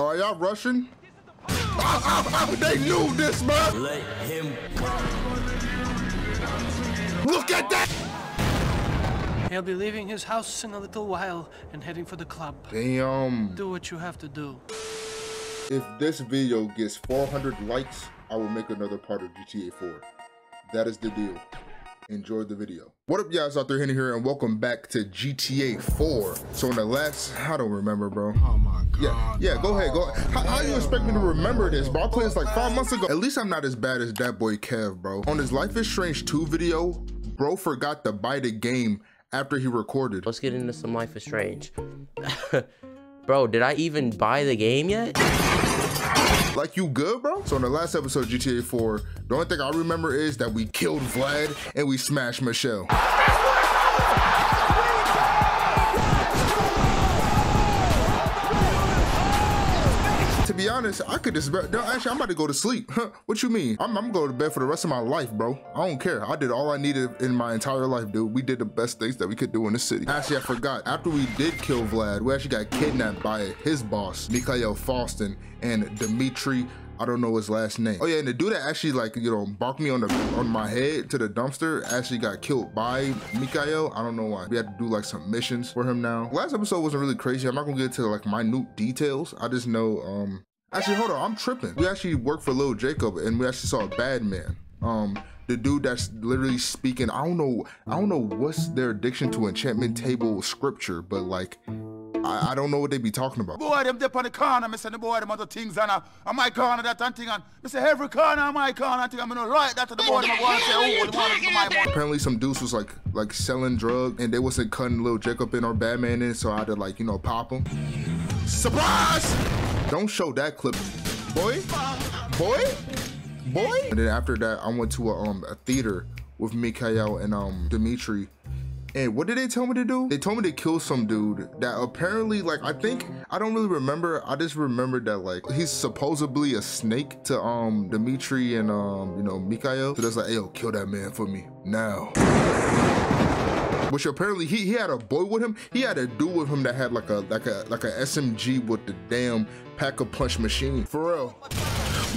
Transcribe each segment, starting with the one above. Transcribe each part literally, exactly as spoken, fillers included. Are y'all rushing? I, I, I, they knew this, man. Let him. Look at that. He'll be leaving his house in a little while and heading for the club. Damn. Do what you have to do. If this video gets four hundred likes, I will make another part of G T A four. That is the deal. Enjoy the video. What up, y'all? It's R three Henny here, and welcome back to G T A four. So in the last, I don't remember, bro. Oh my god. Yeah, yeah. Go ahead. Go. How, how you expect me to remember this, bro? I played this like five months ago. At least I'm not as bad as that boy Kev, bro. On his Life is Strange two video, bro forgot to buy the game after he recorded. Let's get into some Life is Strange. Bro, did I even buy the game yet? Like, you good, bro? So in the last episode of G T A four, the only thing I remember is that we killed Vlad and we smashed Michelle. To be honest, I could just, no, actually, I'm about to go to sleep. Huh, what you mean? I'm, I'm going to bed for the rest of my life, bro. I don't care. I did all I needed in my entire life, dude. We did the best things that we could do in the city. Actually, I forgot. After we did kill Vlad, we actually got kidnapped by his boss, Mikhail Faustin, and Dimitri. I don't know his last name. Oh yeah, and the dude that actually, like, you know, barked me on the on my head to the dumpster actually got killed by Mikhail. I don't know why. We had to do like some missions for him now. Last episode wasn't really crazy. I'm not gonna get into like minute details. I just know, um, actually, hold on, I'm tripping. We actually worked for Lil' Jacob and we actually saw Badman. Um, the dude that's literally speaking, I don't know, I don't know what's their addiction to enchantment table scripture, but like, I, I don't know what they be talking about. Boy, them dip on the corner, I say the boy, them other things, and I, on my corner, that and thing, and I say every corner on my corner, I think I'm gonna write that to the boy, and I want to say, oh, the boy, to my boy. Apparently some dudes was like, like selling drugs, and they wasn't cutting Lil' Jacob in or Badman in, so I had to like, you know, pop him. Surprise! Don't show that clip. Boy, boy, boy. And then after that, I went to a, um, a theater with Mikhail and um, Dimitri. And what did they tell me to do? They told me to kill some dude that apparently, like, I think, I don't really remember. I just remembered that, like, he's supposedly a snake to, um, Dimitri and, um, you know, Mikhail. So that's like, hey, yo, kill that man for me now. Which apparently he, he had a boy with him. He had a dude with him that had like a, like a, like a S M G with the damn pack-a-punch machine. For real.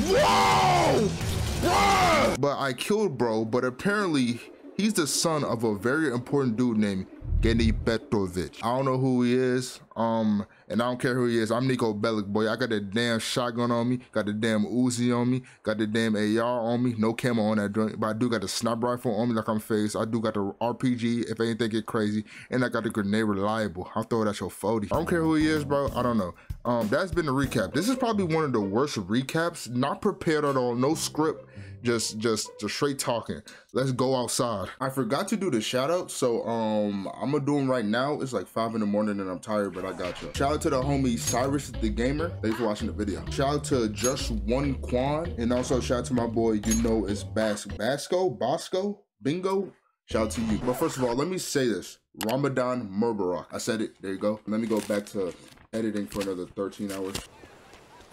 Whoa! Whoa! But I killed bro, but apparently, he's the son of a very important dude named Gennady Petrovich. I don't know who he is, um, and I don't care who he is. I'm Nico Bellic, boy. I got that damn shotgun on me, got the damn Uzi on me, got the damn A R on me. No camera on that joint, but I do got the sniper rifle on me like I'm phased. I do got the R P G if anything get crazy, and I got the grenade reliable. I'll throw it at your forty. I don't care who he is, bro. I don't know. Um, that's been the recap. This is probably one of the worst recaps. Not prepared at all. No script. Just, just, just straight talking. Let's go outside. I forgot to do the shout out, so um, I'm gonna do them right now. It's like five in the morning and I'm tired, but I got you. Shout out to the homie Cyrus the Gamer. Thanks for watching the video. Shout out to Just One Quan, and also shout out to my boy. You know it's Bas Basco, Basco, Bingo. Shout out to you. But first of all, let me say this: Ramadan Murbarak. I said it. There you go. Let me go back to editing for another thirteen hours.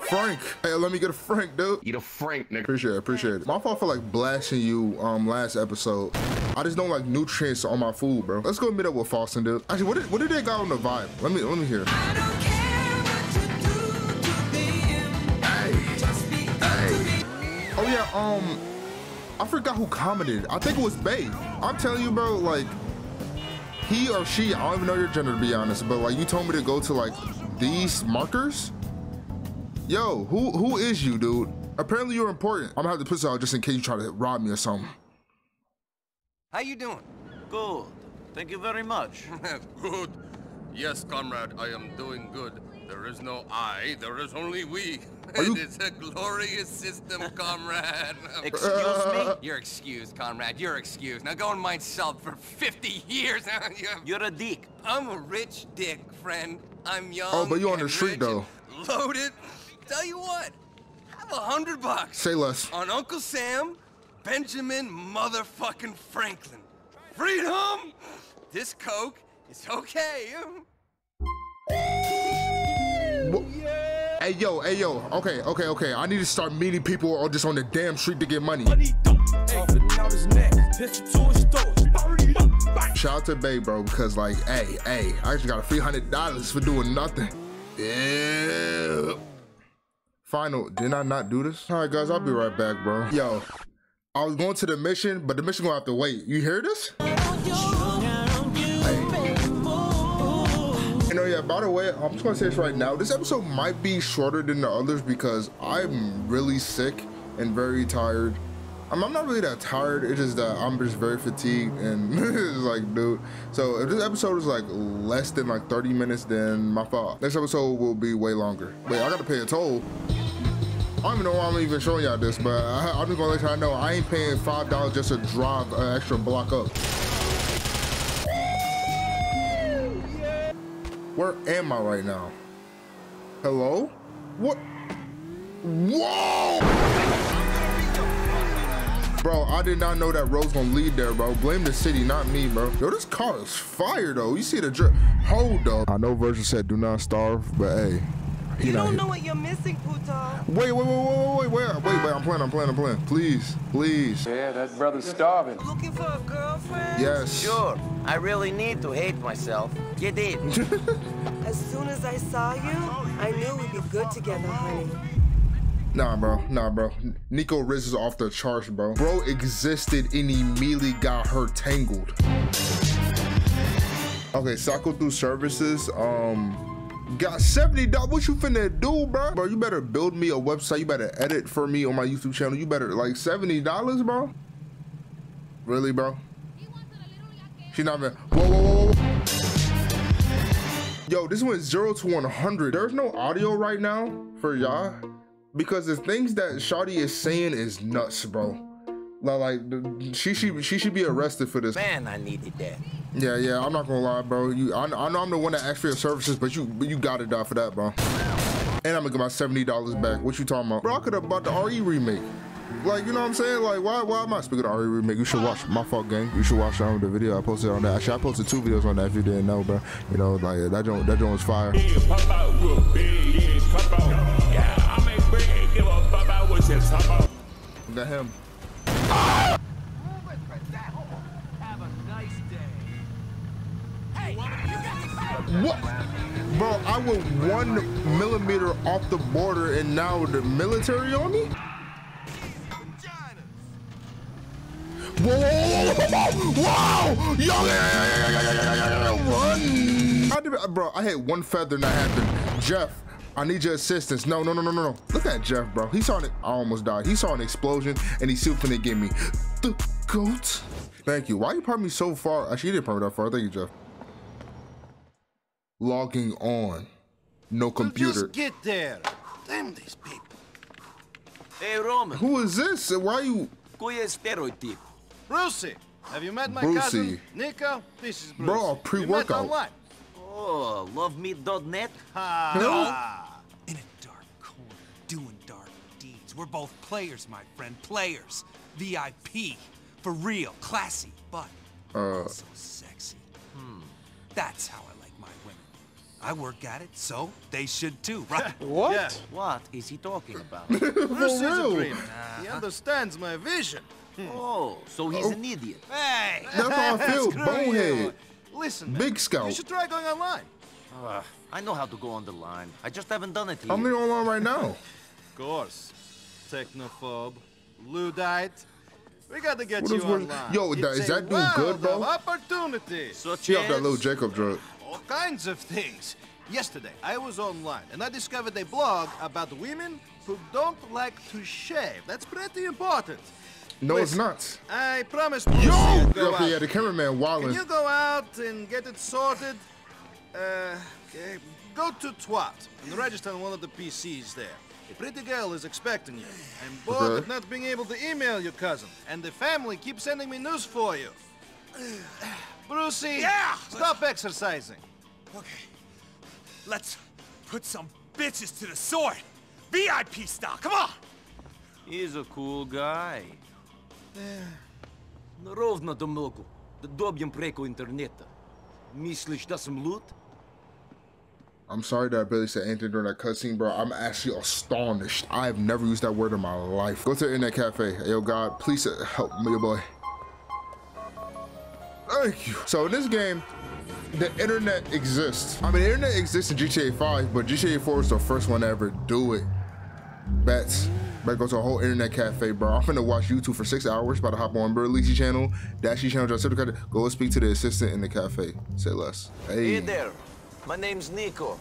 Frank, hey, let me get a Frank, dude. Eat a Frank, nigga. Appreciate it, appreciate it. My fault for like blasting you um last episode. I just don't like nutrients on my food, bro. Let's go meet up with Faustin, dude. Actually, what did what did they got on the vibe? Let me let me hear. I don't care what you do to him. Hey. Just be hey. To oh yeah, um, I forgot who commented. I think it was Bae. I'm telling you, bro, like he or she, I don't even know your gender to be honest, but like you told me to go to like these markers. Yo, who who is you, dude? Apparently you're important. I'm gonna have to put this out just in case you try to rob me or something. How you doing? Good. Thank you very much. Good. Yes, comrade, I am doing good. There is no I, there is only we. You... It is a glorious system, comrade. Excuse me? You're excused, comrade. You're excused. Now go and mind salt for fifty years. You're a dick. I'm a rich dick, friend. I'm young. Oh, but you're on the street, though. Loaded. Tell you what, have a hundred bucks. Say less. On Uncle Sam, Benjamin motherfucking Franklin. Freedom! This Coke is okay. Yeah. Hey, yo, hey, yo. Okay, okay, okay. I need to start meeting people or just on the damn street to get money. Money don't take out his neck. This is two stores. Shout out to Bae, bro, because like, hey, hey, I just got a three hundred dollars for doing nothing. Yeah. Final, did I not do this? All right, guys, I'll be right back, bro. Yo, I was going to the mission, but the mission gonna have to wait. You hear this? And oh yeah, by the way, I'm just gonna say this right now. This episode might be shorter than the others because I'm really sick and very tired. I'm, I'm not really that tired. It's just that I'm just very fatigued and it's like, dude. So if this episode is like less than like thirty minutes, then my fault. Next episode will be way longer. Wait, I gotta pay a toll. I don't even know why I'm even showing y'all this, but I, I'm just gonna let y'all know I ain't paying five dollars just to drive an extra block up. Where am I right now? Hello? What? Whoa! Bro, I did not know that road's gonna lead there, bro. Blame the city, not me, bro. Yo, this car is fire, though. You see the drip? Hold up. I know Virgil said do not starve, but hey. You don't know what you're missing, puto. Wait, wait, wait, wait, wait, wait, wait, wait. I'm playing, I'm playing, I'm playing. Please, please. Yeah, that brother's starving. Looking for a girlfriend? Yes. Sure. I really need to hate myself. Get it. As soon as I saw you, I knew we'd be good together, honey. Nah, bro. Nah, bro. Nico Riz is off the charts, bro. Bro existed and immediately got her tangled. Okay, cycle through services. Um, got seventy dollars. What you finna do, bro? Bro, you better build me a website. You better edit for me on my YouTube channel. You better, like, seventy dollars, bro? Really, bro? She not even, whoa, whoa, whoa, whoa. Yo, this went zero to one hundred. There's no audio right now for y'all because the things that Shardy is saying is nuts, bro. Like, she should she should be arrested for this. Man, I needed that. Yeah, yeah, I'm not gonna lie, bro. You, I, I know I'm the one that asked for your services, but you, you gotta die for that, bro. And I'm gonna get my seventy dollars back. What you talking about? Bro, I could have bought the R E remake. Like, you know what I'm saying? Like, why why am I speaking of R E remake? You should watch my fault gang. You should watch um, the video I posted on that. Actually, I posted two videos on that if you didn't know, bro. You know, like that joint that joint was fire. Look at him. Ah! What? Bro, I was one millimeter off the border and now the military on me? Whoa, whoa, whoa, whoa, whoa. Yo, yeah, yeah, yeah, yeah, run. I did, bro, I had one feather and that happened. Jeff, I need your assistance. No, no, no, no, no, no. Look at Jeff, bro. He saw it. I almost died. He saw an explosion and he souping it get me. The goat. Thank you. Why you parked me so far? Actually, you didn't park me that far. Thank you, Jeff. Logging on. No computer. We'll just get there. Damn these people. Hey, Roman. Who is this? Why are you? Brucie, have you met my Brucie. cousin? Nico, this is Brucie. Bro, pre-workout. Oh, love me dot net? Ah, no. In a dark corner, doing dark deeds. We're both players, my friend. Players. V I P. For real. Classy, but uh. so sexy. Hmm. That's how I like my women. I work at it, so they should too, right? What? Yeah. What is he talking about? Brucie's a dream. Uh, he understands my vision. Oh, so he's oh. an idiot. Hey! That's how I feel, bonehead. Listen, man, Big Scout. You should try going online. Uh, I know how to go on the line. I just haven't done it here. I'm online right now. Of course. Technophobe. Luddite. We gotta get what you online. Yo, it's is that dude good, bro? Opportunity. Such as that Lil' Jacob drug. All kinds of things. Yesterday, I was online, and I discovered a blog about women who don't like to shave. That's pretty important. No, Listen, it's not. I promise. Yo! Go okay, out. Yeah, the cameraman wilding. Can you go out and get it sorted? Uh, okay. Go to Twat and register on one of the P Cs there. A pretty girl is expecting you. I'm bored okay. of not being able to email your cousin, and the family keeps sending me news for you. Brucie, yeah! Stop exercising. Okay, let's put some bitches to the sword. V I P style. Come on. He's a cool guy. Наровно до многу, да добием преко интернета. Мислиш да сум луд? I'm sorry that I barely said anything during that cutscene, bro. I'm actually astonished. I've never used that word in my life. Go to the internet cafe. Yo, God, please help me, boy. Thank you. So in this game, the internet exists. I mean, the internet exists in G T A five, but G T A four is the first one to ever do it. Bats. Better go to a whole internet cafe, bro. I'm finna watch YouTube for six hours. About to hop on Burleezy channel, Dashie channel, Joseph. Go speak to the assistant in the cafe. Say less. Hey. Hey there. My name's Nico.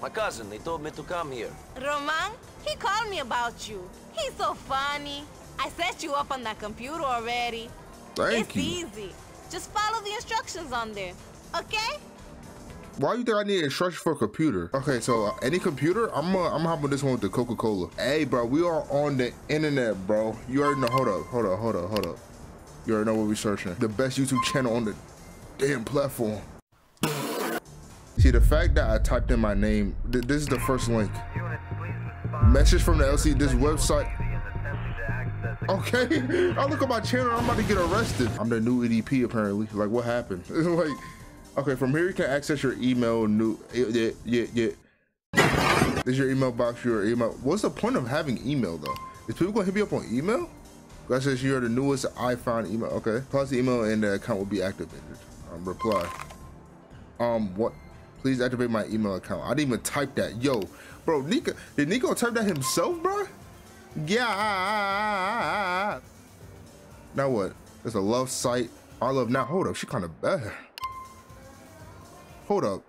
My cousin, they told me to come here. Roman, he called me about you. He's so funny. I set you up on that computer already. Thank it's you. It's easy. Just follow the instructions on there, okay? Why do you think I need instructions for a computer? Okay, so uh, any computer, I'm gonna uh, I'm hopping this one with the Coca-Cola. Hey, bro, we are on the internet, bro. You already know. Hold up, hold up, hold up, hold up. You already know what we're searching. The best YouTube channel on the damn platform. See, the fact that I typed in my name, th this is the first link. Message from the L C, this website. Okay, I look at my channel, I'm about to get arrested. I'm the new E D P apparently. Like, what happened? It's like, okay, from here you can access your email, new, yeah, yeah, yeah. This is your email box, your email. What's the point of having email though? Is people gonna hit me up on email? That says you're the newest iPhone email, okay. Plus the email and the account will be activated. Um, reply. Um, what? Please activate my email account. I didn't even type that. Yo, bro, Nico, did Nico type that himself, bro? Yeah. Now what? There's a love site. I love now. Hold up. She kind of bad. Hold up.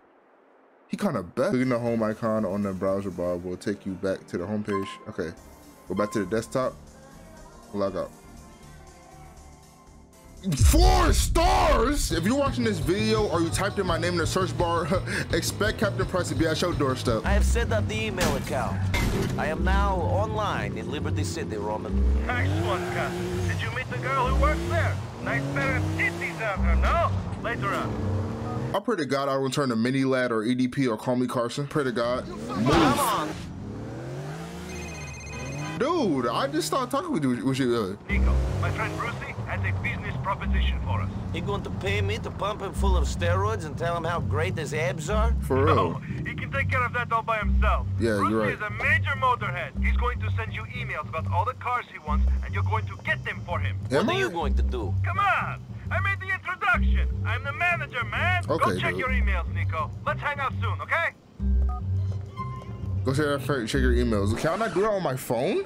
He kind of bad. Clicking the home icon on the browser bar will take you back to the homepage. Okay. Go back to the desktop. Log out. Four stars! If you're watching this video or you typed in my name in the search bar, expect Captain Price to be at your doorstep. I have set up the email account. I am now online in Liberty City, Roman. Nice one, cousin. Did you meet the girl who works there? Nice pair of titties out there, no? Later on. I pray to God I return to Mini Lad or E D P or Call Me Carson. Pray to God. Move. Come on. Dude, I just started talking with you. With you. Nico, my friend Brucie has a business proposition for us. He going to pay me to pump him full of steroids and tell him how great his abs are? For real. No, he can take care of that all by himself. Yeah, Brucie you're right. is a major motorhead. He's going to send you emails about all the cars he wants, and you're going to get them for him. What Am are I? you going to do? Come on. I made the introduction. I'm the manager, man. Okay, Go check dude. your emails, Nico. Let's hang out soon, okay? Go check, that, check your emails. Can I not do that on my phone?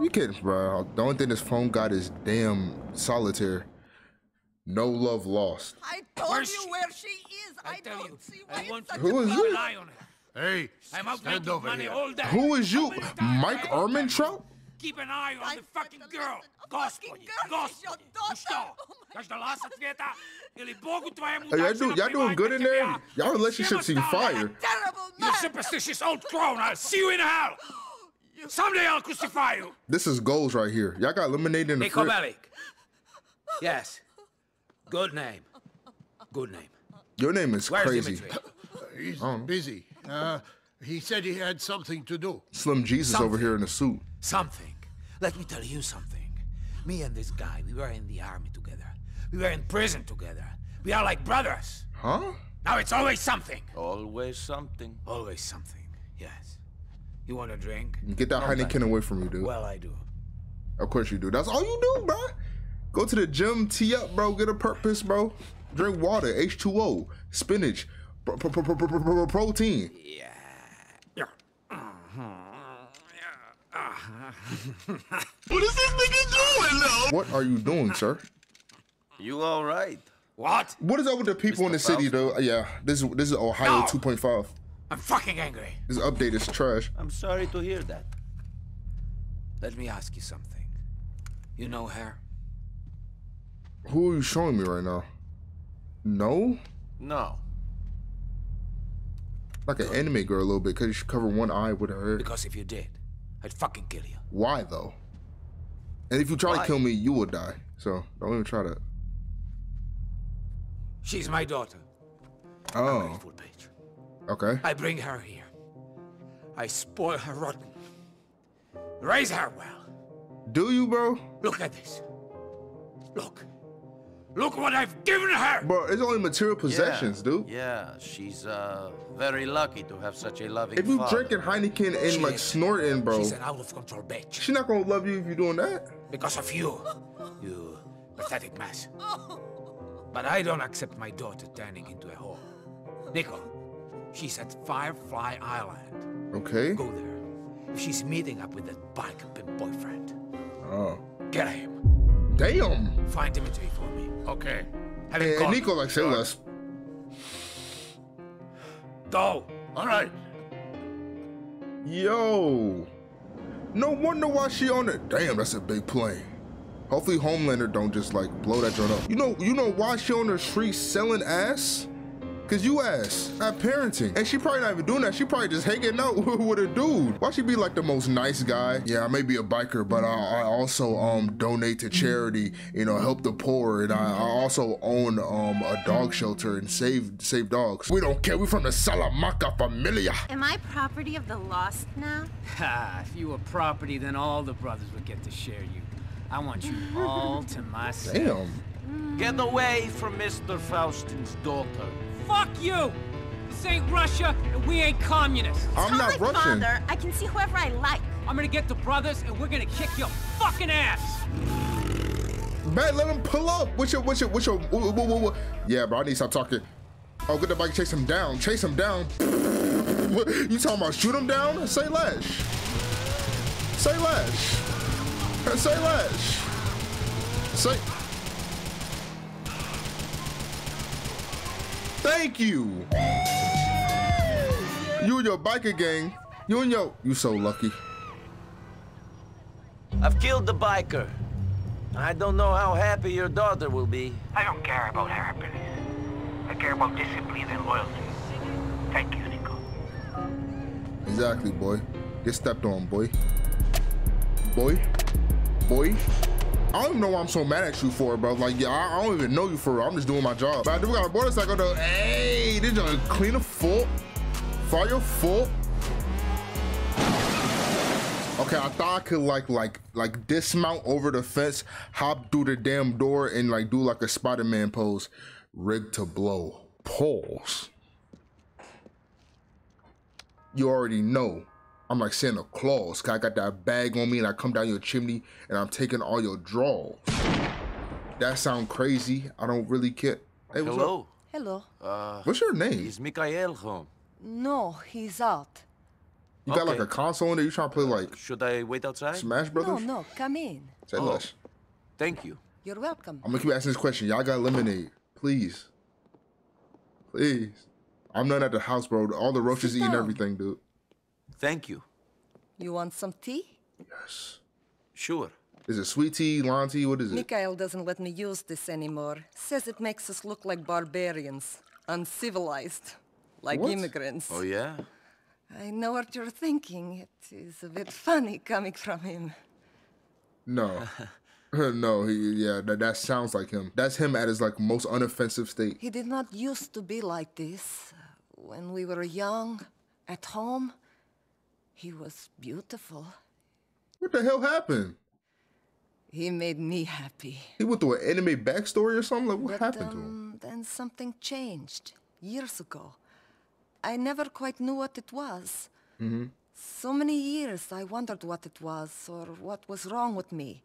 You kidding, bro? The only thing this phone got is damn solitaire. No love lost. I told where you where she is. I, I don't you, see why I want such Who is you? Hey, I'm out stand over money here. All day. Who is you, Mike Ermintrout? Keep an eye on I the fucking girl. Gospel, gospel. Hey, y'all do, doing good in there? Y'all relationship seems fire. You superstitious old crone. I'll see you in hell. Someday I'll crucify you. This is goals right here. Y'all got eliminated in the Nico Bellic. Yes. Good name. Good name. Your name is Where's crazy. He's um. busy. Uh, he said he had something to do. Slim Jesus something. over here in a suit. Something. Let me tell you something. Me and this guy, we were in the army together. We were in prison together. We are like brothers. Huh? Now it's always something. Always something. Always something. Yes. You want a drink? Get that Heineken away from me, dude. Well, I do. Of course you do. That's all you do, bro. Go to the gym, tee up, bro. Get a purpose, bro. Drink water, H two O, spinach, pro pro pro pro pro pro protein. Yeah. Yeah. What is this nigga doing, though? What are you doing, sir? You all right? What? What is up with the people in the city, though? Yeah, this is this is Ohio two point five. I'm fucking angry. This update is trash. I'm sorry to hear that. Let me ask you something. You know her? Who are you showing me right now? No? No. Like an anime girl a little bit, because you should cover one eye with her. Because if you did, I'd fucking kill you. Why, though? And if you try Why? to kill me, you will die. So, don't even try to. She's my daughter. Oh. Okay. I bring her here. I spoil her rotten. Raise her well. Do you, bro? Look at this. Look. Look what I've given her. Bro, it's only material possessions, yeah. dude. Yeah, she's uh very lucky to have such a loving If you father. drinking Heineken and she like is. snorting, bro. She's an out of control bitch. She's not gonna love you if you're doing that. Because of you, you pathetic mess. But I don't accept my daughter turning into a whore. Nico. She's at Firefly Island. Okay. Go there. if she's meeting up with that bargain boyfriend. Oh. Get him. Damn. Find Dimitri for me. Okay. Have hey, you Nico like said us. Go. All right. Yo. No wonder why she on it. Damn, that's a big plane. Hopefully Homelander don't just like blow that joint up. You know, you know why she on the street selling ass? Cause you ass at parenting. And she probably not even doing that. She probably just hanging out with a dude. Why she be like the most nice guy? Yeah, I may be a biker, but I, I also um donate to charity, you know, help the poor. And I, I also own um a dog shelter and save save dogs. We don't care, we from the Salamaca Familia. Am I property of the lost now? Ha, if you were property, then all the brothers would get to share you. I want you all to myself. Damn. Get away from Mister Faustin's daughter. Fuck you! This ain't Russia, and we ain't communists. I'm not Russian. Father, I can see whoever I like. I'm gonna get the brothers, and we're gonna kick your fucking ass. Man, let him pull up. What's your, what's your, what's your? Whoa, whoa, whoa. Yeah, bro, I need to stop talking. Oh, get the bike, chase him down, chase him down. What? You talking about shoot him down? Say lash. Say lash. Say lash. Say. Thank you. You and your biker gang. You and your... You so lucky. I've killed the biker. I don't know how happy your daughter will be. I don't care about happiness. I care about discipline and loyalty. Thank you, Nico. Exactly, boy. Get stepped on, boy. Boy. Boy. I don't even know why I'm so mad at you for it, bro. Like, yeah, I, I don't even know you for it. I'm just doing my job. But I do got a motorcycle though. Hey, did you clean a foot? Fire foot? Okay, I thought I could like, like, like dismount over the fence, hop through the damn door, and like do like a Spider-Man pose. Rig to blow. Pause. You already know. I'm like Santa Claus, cause I got that bag on me and I come down your chimney and I'm taking all your draws. That sound crazy. I don't really care. Hey, what's Hello. Up? Hello. Uh, what's your name? Is Mikhail home? No, he's out. You okay. Got like a console in there? You trying to play like... Uh, should I wait outside? Smash Brothers? No, no, come in. Say oh, lush. Thank you. You're welcome. I'm gonna keep asking this question. Y'all got lemonade, please. Please. I'm not at the house, bro. All the roaches eating everything, dude. Thank you. You want some tea? Yes. Sure. Is it sweet tea, lawn tea? What is it? Mikhail doesn't let me use this anymore. Says it makes us look like barbarians. Uncivilized. Like what? Immigrants. Oh, yeah? I know what you're thinking. It is a bit funny coming from him. No. No, he, yeah, that, that sounds like him. That's him at his, like, most unoffensive state. He did not used to be like this. When we were young, at home... He was beautiful. What the hell happened? He made me happy. He went through an anime backstory or something? Like, what but, happened um, to him? Then something changed years ago. I never quite knew what it was. Mm-hmm. So many years I wondered what it was or what was wrong with me.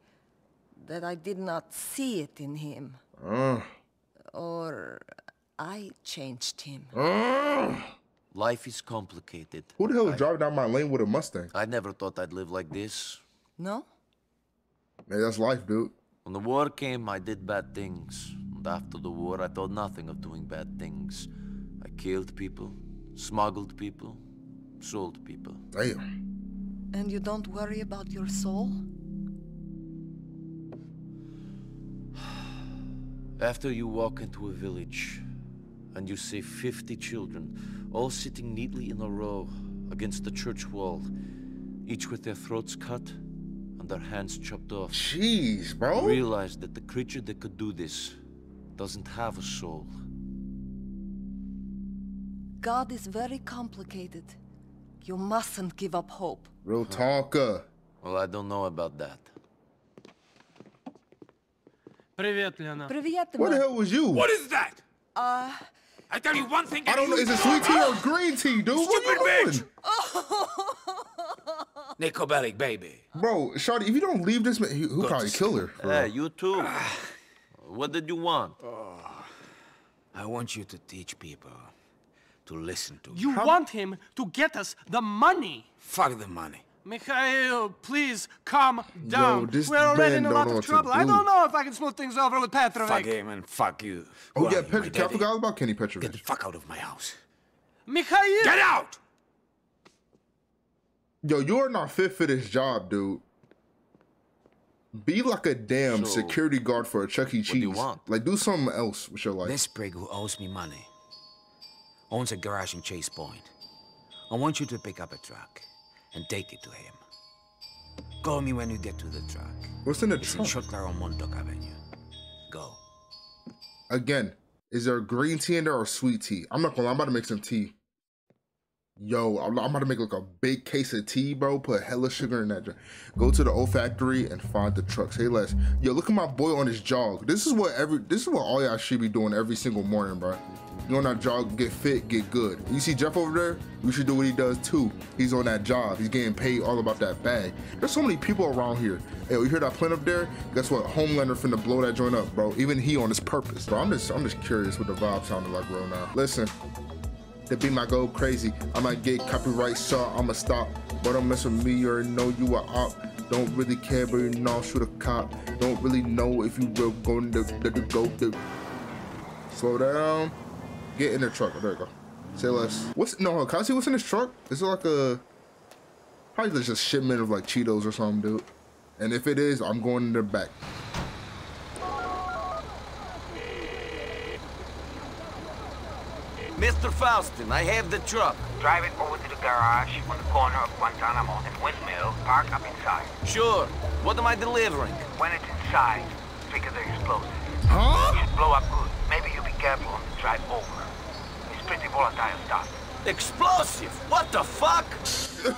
That I did not see it in him. Uh. Or I changed him. Uh. Life is complicated. Who the hell is driving down my lane with a Mustang? I never thought I'd live like this. No? Man, that's life, dude. When the war came, I did bad things. And after the war, I thought nothing of doing bad things. I killed people, smuggled people, sold people. Damn. And you don't worry about your soul? After you walk into a village, and you see fifty children, all sitting neatly in a row against the church wall, each with their throats cut and their hands chopped off. Jeez, bro. I realized that the creature that could do this doesn't have a soul. God is very complicated. You mustn't give up hope. Real talker. Well, I don't know about that. Привет, Лена. Привет, What the hell was you? What is that? Uh... I tell you one thing... I don't know, is it sweet tea or green tea, dude? Stupid what are you bitch. Doing? Nico Bellic, baby. Bro, Shardy, if you don't leave this man, he'll Good probably kill her. Bro. Hey, you too. What did you want? Oh, I want you to teach people to listen to me. You How? Want him to get us the money. Fuck the money. Mikhail, please calm down. Yo, we're already in a lot of trouble. I don't know if I can smooth things over with Petrovich. Fuck him and fuck you. Oh, yeah, Petrovich. I forgot about Kenny Petrovich. Get the fuck out of my house. Mikhail! Get out! Yo, you're not fit for this job, dude. Be like a damn so, security guard for a Chuck E. Cheese. What do you want? Like, do something else with your life. This prig who owes me money owns a garage in Chase Point. I want you to pick up a truck and take it to him. Call me when you get to the truck. What's in the it's truck? Shortcut on Montauk Avenue. Go. Again, is there a green tea in there or sweet tea? I'm not gonna lie, I'm about to make some tea. Yo, I'm, I'm about to make like a big case of tea, bro. Put hella sugar in that drink. Go to the old factory and find the trucks. Hey, Les. Yo, look at my boy on his jog. This is what every, this is what all y'all should be doing every single morning, bro. You on that jog, get fit, get good. You see Jeff over there? You should do what he does too. He's on that job. He's getting paid all about that bag. There's so many people around here. Hey, you hear that plant up there? Guess what? Homelander finna blow that joint up, bro. Even he on his purpose. Bro, I'm just, I'm just curious what the vibe sounded like right now. Listen. The beat might go crazy. I might get copyright, so I'ma stop. But don't mess with me, you already know you are up. Don't really care, but you know I'll shoot a cop. Don't really know if you will go to the go to. Slow down. Get in the truck. There you go. Say less. What's no? Can I see what's in this truck? Is it like a probably just a shipment of like Cheetos or something, dude? And if it is, I'm going in the back. Mister Faustin, I have the truck. Drive it over to the garage on the corner of Guantanamo and Windmill. Park up inside. Sure. What am I delivering? When it's inside, figure the explosives. Huh? It'll blow up good. Maybe you'll be careful on the drive over. It's pretty volatile stuff. Explosive? What the fuck? For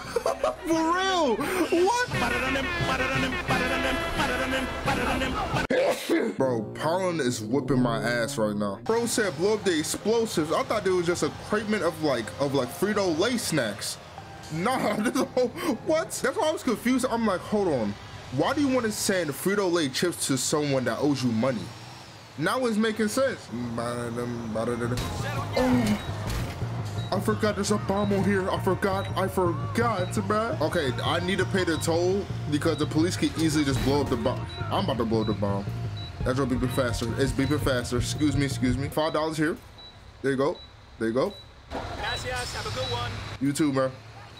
real? What? Bro, Pollen is whipping my ass right now. Bro said blow up the explosives. I thought it was just a cratement of like of like Frito-Lay snacks. Nah, this whole, what? That's why I was confused. I'm like, hold on. Why do you want to send Frito-Lay chips to someone that owes you money? Now it's making sense. Oh. I forgot there's a bomb on here. I forgot. I forgot, bruh. Okay, I need to pay the toll because the police can easily just blow up the bomb. I'm about to blow up the bomb. That's gonna beep faster. It's beeping faster. Excuse me, excuse me. Five dollars here. There you go. There you go. Gracias. Have a good one. You too, bruh.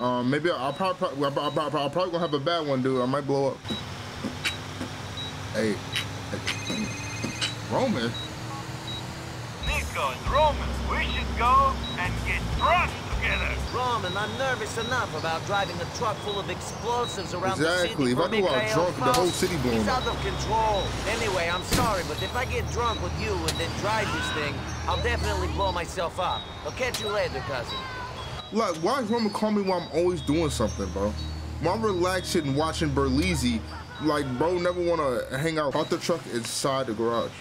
Um, maybe I'll probably, I'll probably, I'll probably gonna have a bad one, dude. I might blow up. Hey, hey. Roman. Nico and Roman, we should go and get drunk together. Roman, I'm nervous enough about driving a truck full of explosives around exactly. the city. Exactly. If I knew I was drunk, Faust, the whole city blown. It's out of control. Anyway, I'm sorry, but if I get drunk with you and then drive this thing, I'll definitely blow myself up. I'll catch you later, cousin. Look, why is Roman calling me while I'm always doing something, bro? While I'm relaxing and watching Burleezy, like, bro, never want to hang out. Park the truck inside the garage.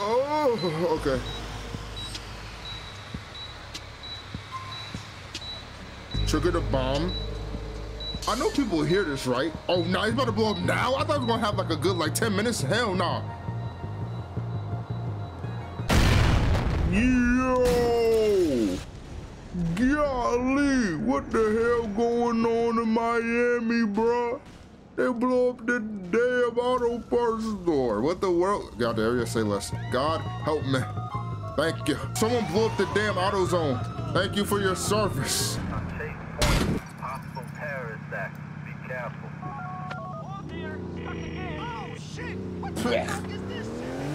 Oh, okay. Trigger the bomb. I know people hear this, right? Oh, nah, he's about to blow up now? I thought it was gonna have like a good like ten minutes. Hell nah. Yo! Golly, what the hell going on in Miami, bruh? They blew up the damn auto parts store. What the world? God, there you say less. God help me. Thank you. Someone blew up the damn auto zone. Thank you for your service. On Chase Point, possible terrorist act. Be careful. Oh, dear. Oh, shit. What the fuck is this?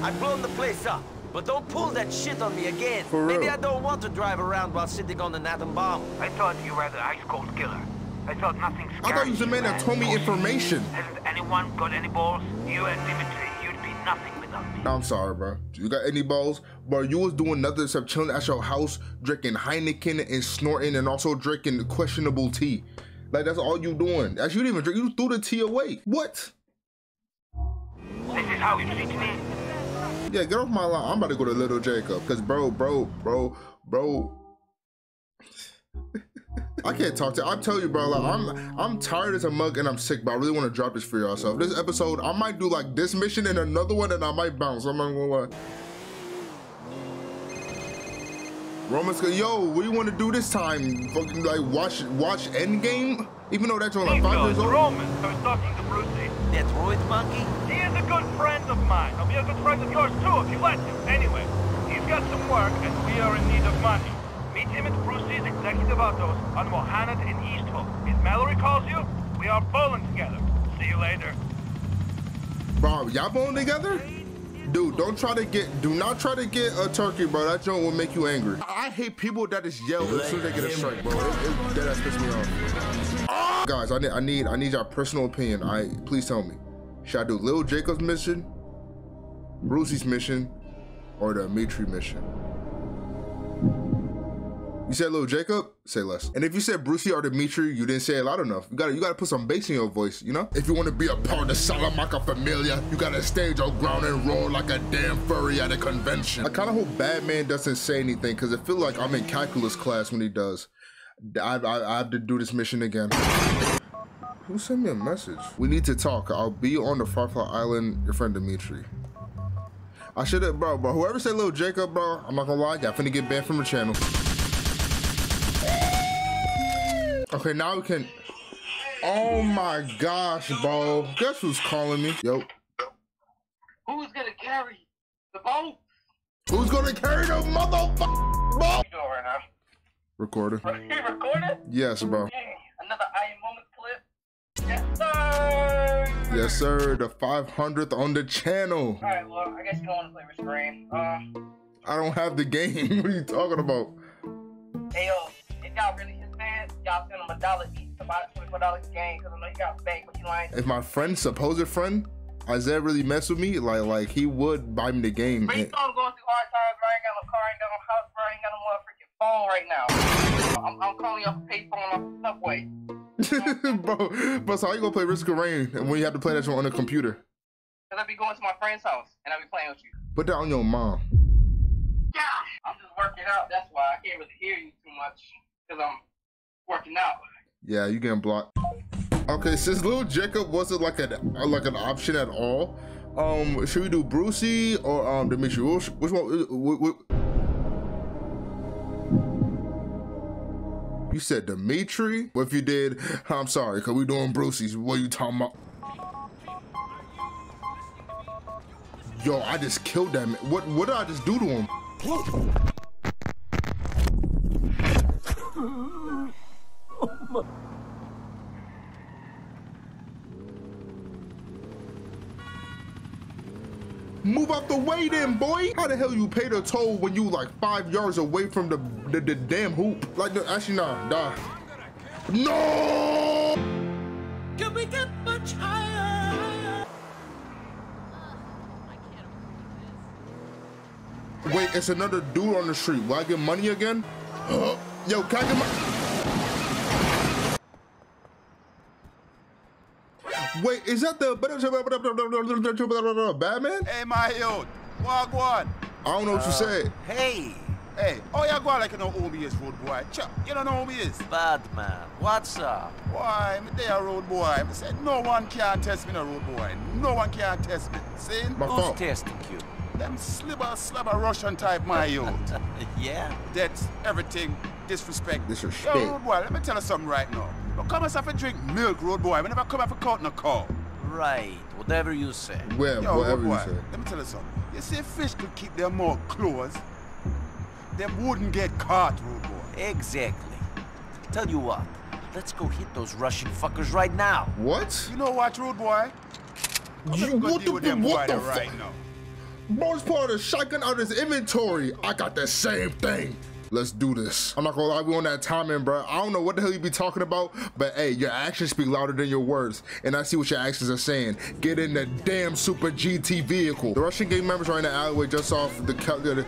I've blown the place up, but don't pull that shit on me again. For real. Maybe I don't want to drive around while sitting on an atom bomb. I thought you were the ice-cold killer. I thought nothing scary. I thought you was the man that told me information. Hasn't anyone got any balls? You and Dimitri, you'd be nothing without me. No, I'm sorry, bro. You got any balls? Bro, you was doing nothing except chilling at your house, drinking Heineken and snorting and also drinking questionable tea. Like, that's all you doing. As you didn't even drink, you threw the tea away. What? This is how you treat me? Yeah, get off my line. I'm about to go to Lil' Jacob. Because, bro, bro, bro, bro. I can't talk to. I'm telling you, bro. Like, I'm, I'm tired as a mug and I'm sick, but I really want to drop this for y'all. So this episode, I might do like this mission and another one, and I might bounce. I'm not gonna lie. Roman's like, yo, what do you want to do this time? Fucking like watch watch Endgame? Even though that's only like five years old. Roman, I was talking to Brucie. That droid monkey? He is a good friend of mine. I'll be a good friend of yours too if you let him. Anyway, he's got some work and we are in need of money. Meet him at Brucie's executive autos on Mohanad and East Hook. If Mallory calls you, we are bowling together. See you later. Bro, y'all bowling together? Dude, don't try to get, do not try to get a turkey, bro. That joint will make you angry. I hate people that just yell as soon as they get a strike, bro. It, it, that pisses me off. Oh! Guys, I need, I need, I need your personal opinion. All right, please tell me. Should I do Lil' Jacob's mission, Brucie's mission, or the Dimitri mission? You said Lil' Jacob, say less. And if you said Brucie or Dimitri, you didn't say it loud enough. You gotta, you gotta put some bass in your voice, you know? If you wanna be a part of the Salamaca Familia, you gotta stand your ground and roll like a damn furry at a convention. I kinda hope Badman doesn't say anything, cause I feel like I'm in calculus class when he does. I, I, I have to do this mission again. Who sent me a message? We need to talk. I'll be on the Firefly Island, your friend Dimitri. I should've, bro, bro, whoever said Lil' Jacob, bro, I'm not gonna lie, y'all finna get banned from the channel. Okay, now we can. Oh my gosh, bro! Guess who's calling me? Yo. Who's gonna carry the boat? Who's gonna carry the motherfucking boat? Right Recorder. You recorded? Yes, bro. Dang, another I Am Moment clip. Yes, sir. Yes, sir. The five hundredth on the channel. All right, well, I guess you don't want to play with Scream. Um. I don't have the game. What are you talking about? Hey, yo, if y'all really. Y'all send him a dollar each to buy a twenty-four dollar game because I know he got fake, but he lying. If my friend, supposed friend, Isaiah really messed with me, like, like he would buy me the game. Based on going through hard times, bro, I ain't got no car, I ain't got no house, bro, I ain't got no more freaking phone right now. I'm, I'm calling up payphone on the subway. bro, bro, so how you gonna play Risk of Rain when you have to play that on a computer? Because I be going to my friend's house and I be playing with you. Put that on your mom. Yeah, I'm just working out, that's why I can't really hear you too much because I'm working out. Yeah, you getting blocked. Okay, since Lil' Jacob wasn't like an like an option at all, um, should we do Brucie or um Dimitri? Which one? Which, which, you said Dimitri. What if you did? I'm sorry, cause we doing Brucie's. What are you talking about? Yo, I just killed that man. What what did I just do to him? Move out the way then, boy. How the hell you pay the toll when you like five yards away from the the, the damn hoop? Like, the, actually, nah, die. No! Can we get much higher? Wait, it's another dude on the street. Will I get money again? Uh, yo, can I get my... Wait, is that the Badman? Hey, my yo, wagwan. I don't know what uh, you said. Hey, hey, oh yeah, go on like you know who me is, road boy. Chuck, you don't know who me is. Badman, what's up? Why, me there, road boy. I said no one can test me, no road boy. No one can test me. See? Who's testing you? Them slibber slabber Russian type, my yo. Yeah. That's everything. Disrespect. Disrespect. Yo, road boy, let me tell you something right now. Don't come and have a drink milk, road boy. We never come after caught in a car. Right, whatever you say. Well, yo, whatever boy, you say. Let me tell you something. You see, fish could keep their mouth closed. They wouldn't get caught, road boy. Exactly. Tell you what, let's go hit those Russian fuckers right now. What? You know what, road boy? I'm you what the, them what the right fuck? Now. Bro's part of the shotgun out of his inventory. I got the same thing. Let's do this. I'm not gonna lie, we on that timing, bro. I don't know what the hell you be talking about, but hey, your actions speak louder than your words, and I see what your actions are saying. Get in the damn Super G T vehicle. The Russian gang members are in the alleyway just off the calculator.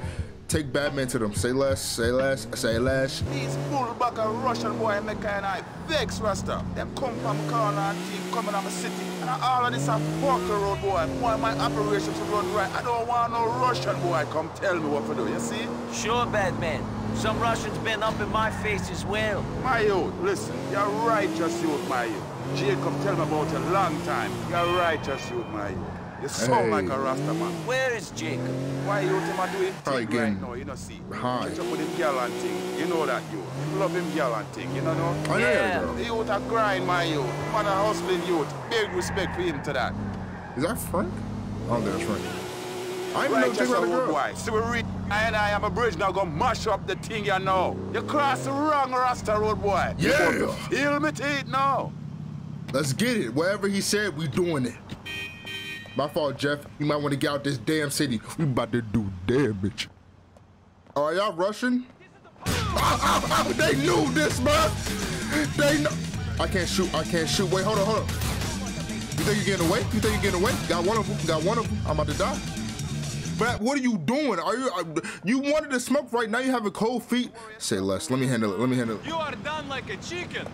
Take Badman to them. Say less, say less, say less. These bullback of Russian boy and Mecca and I vex, Rasta. Them come from corner and team coming out of the city. And all of this are fuck the road boy. Boy, my operations are going right. I don't want no Russian boy. Come tell me what to do, you see? Sure, Badman. Some Russians been up in my face as well. My youth, listen, you're righteous youth, my youth. Jacob, tell me about a long time. You're righteous youth, my youth. It's so hey. Like a Rastaman. Where is Jacob? Why you Ultima doing thing right now? You know, see. Hi. Catch up with him girl and thing. You know that you. You love him girl and thing. You know no? Oh, yeah. Yeah. The youth a grind, my youth. Man a hustling youth. Big respect for him to that. Is that Frank? Oh, that's Frank. I ain't right, no about why. So we read. I and I am a bridge now gonna mash up the thing you know. You cross the wrong Rasta road, boy. Yeah. Heal me to it now. Let's get it. Wherever he said, we doing it. My fault, Jeff. You might want to get out this damn city. We about to do damage. Are y'all rushing? I, I, I, they knew this, man. They know. I can't shoot. I can't shoot. Wait, hold on, hold on. You think you're getting away? You think you're getting away? Got one of them. Got one of them. I'm about to die. But what are you doing? Are you? Are, you wanted to smoke right now? You have a cold feet. Say less. Let me handle it. Let me handle it. You are done like a chicken.